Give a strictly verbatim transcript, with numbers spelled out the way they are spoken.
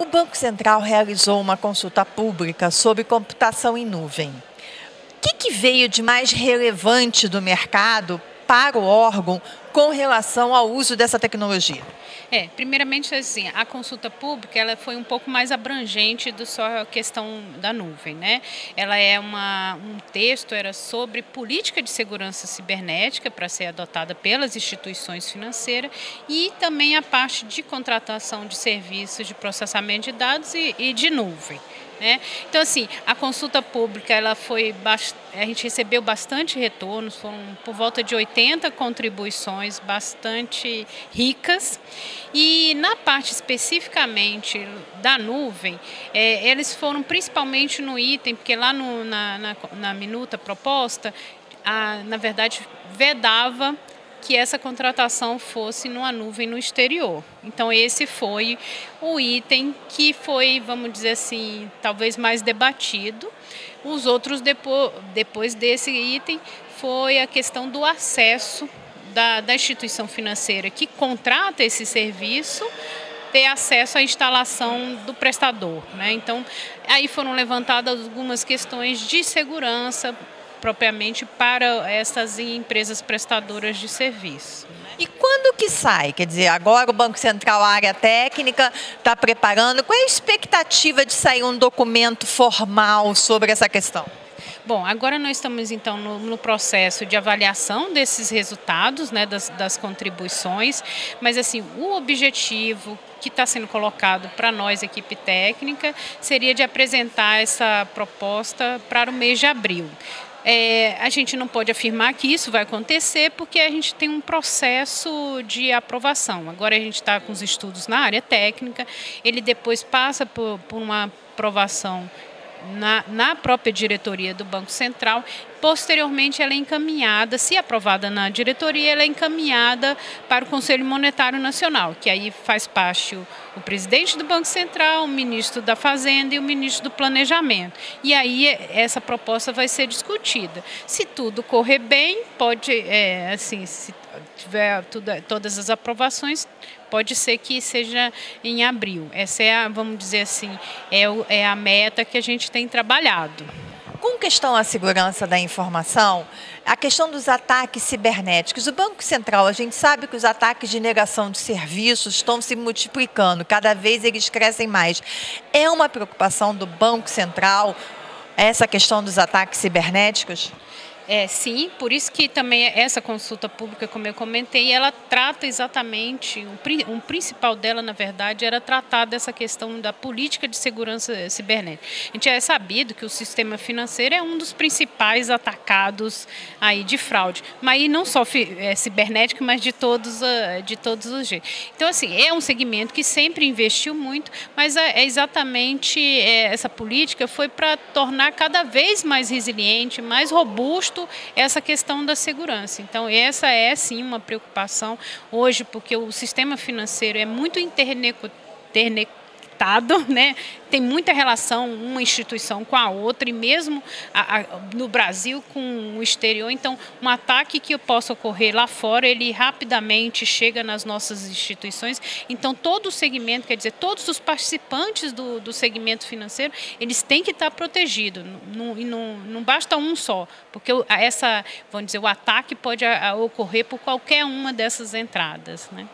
O Banco Central realizou uma consulta pública sobre computação em nuvem. O que, que veio de mais relevante do mercado para o órgão com relação ao uso dessa tecnologia? É, primeiramente, assim, a consulta pública ela foi um pouco mais abrangente do só a questão da nuvem, né? Ela é uma, um texto, era sobre política de segurança cibernética para ser adotada pelas instituições financeiras e também a parte de contratação de serviços de processamento de dados e, e de nuvem. Né? Então, assim, a consulta pública, ela foi bast... a gente recebeu bastante retornos, foram por volta de oitenta contribuições bastante ricas. E na parte especificamente da nuvem, é, eles foram principalmente no item, porque lá no, na, na, na minuta proposta, a, na verdade, vedava que essa contratação fosse numa nuvem no exterior. Então esse foi o item que foi, vamos dizer assim, talvez mais debatido. Os outros depois, depois desse item foi a questão do acesso da, da instituição financeira que contrata esse serviço ter acesso à instalação do prestador, né? Então aí foram levantadas algumas questões de segurança propriamente para essas empresas prestadoras de serviço. E quando que sai? Quer dizer, agora o Banco Central, a área técnica, está preparando. Qual é a expectativa de sair um documento formal sobre essa questão? Bom, agora nós estamos então no, no processo de avaliação desses resultados, né, das, das contribuições, mas assim, o objetivo que está sendo colocado para nós, equipe técnica, seria de apresentar essa proposta para o mês de abril. É, a gente não pode afirmar que isso vai acontecer porque a gente tem um processo de aprovação. Agora a gente está com os estudos na área técnica, ele depois passa por, por uma aprovação na, na própria diretoria do Banco Central. Posteriormente ela é encaminhada, se aprovada na diretoria, ela é encaminhada para o Conselho Monetário Nacional, que aí faz parte o, o presidente do Banco Central, o ministro da Fazenda e o ministro do Planejamento. E aí essa proposta vai ser discutida. Se tudo correr bem, pode, é, assim, se tiver tudo, todas as aprovações, pode ser que seja em abril. Essa é a, vamos dizer assim, é, o, é a meta que a gente tem trabalhado. Com questão à segurança da informação, a questão dos ataques cibernéticos, o Banco Central, a gente sabe que os ataques de negação de serviços estão se multiplicando, cada vez eles crescem mais. É uma preocupação do Banco Central essa questão dos ataques cibernéticos? É, sim, por isso que também essa consulta pública, como eu comentei, ela trata exatamente, um, um principal dela, na verdade, era tratar dessa questão da política de segurança cibernética. A gente é sabido que o sistema financeiro é um dos principais atacados aí de fraude, mas não só é, cibernética, mas de todos, de todos os jeitos. Então, assim, é um segmento que sempre investiu muito, mas é exatamente é, essa política foi para tornar cada vez mais resiliente, mais robusto, essa questão da segurança. Então essa é sim uma preocupação hoje, porque o sistema financeiro é muito interconectado, né? Tem muita relação uma instituição com a outra e mesmo a, a, no Brasil com o exterior. Então um ataque que possa ocorrer lá fora, ele rapidamente chega nas nossas instituições. Então todo o segmento, quer dizer, todos os participantes do, do segmento financeiro, eles têm que estar protegidos. Não, não, não basta um só, porque essa, vamos dizer, o ataque pode a, a ocorrer por qualquer uma dessas entradas, né?